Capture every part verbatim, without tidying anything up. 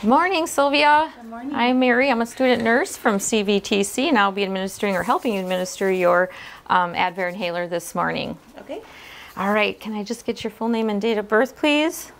Good morning, Sylvia. Good morning. I'm Mary. I'm a student nurse from C V T C, and I'll be administering or helping you administer your um, Advair inhaler this morning. Okay. All right. Can I just get your full name and date of birth, please?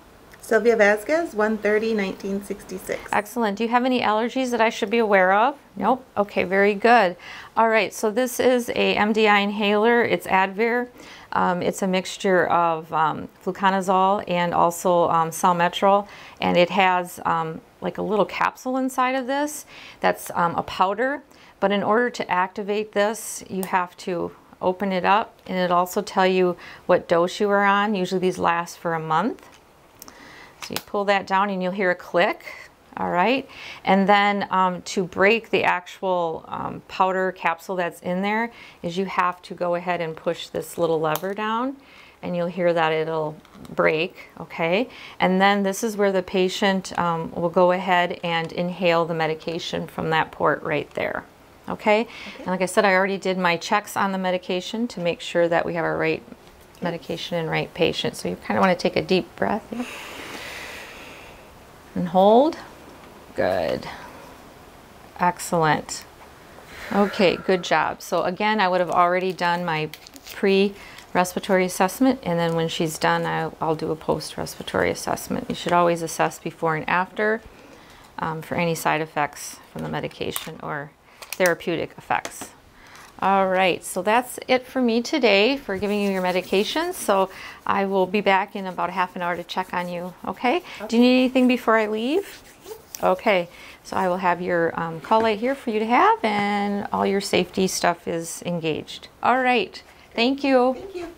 Sylvia Vasquez, one thirty nineteen sixty-six. Excellent. Do you have any allergies that I should be aware of? Nope. Okay, very good. All right, so this is a M D I inhaler. It's Advair. Um, it's a mixture of um, fluconazole and also um, salmeterol, and it has um, like a little capsule inside of this that's um, a powder. But in order to activate this, you have to open it up, and it'll also tell you what dose you are on. Usually these last for a month. So you pull that down and you'll hear a click, all right? And then um, to break the actual um, powder capsule that's in there is you have to go ahead and push this little lever down, and you'll hear that it'll break, okay? And then this is where the patient um, will go ahead and inhale the medication from that port right there, okay? Okay. And like I said, I already did my checks on the medication to make sure that we have our right medication and right patient. So you kind of want to take a deep breath. Yeah? And hold. Good. Excellent. Okay, good job. So again, I would have already done my pre-respiratory assessment, and then when she's done, I'll, I'll do a post-respiratory assessment. You should always assess before and after um, for any side effects from the medication or therapeutic effects. All right, so that's it for me today for giving you your medications. So I will be back in about half an hour to check on you, okay? Okay. Do you need anything before I leave? Okay, so I will have your um, call light here for you to have, and all your safety stuff is engaged. All right, thank you. Thank you.